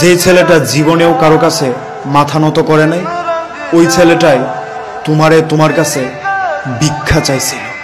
যে ছেলেটা জীবনেও কারো কাছে মাথা নত করে নাই, ওই ছেলেটাই তোমার কাছে ভিক্ষা চাইছিল।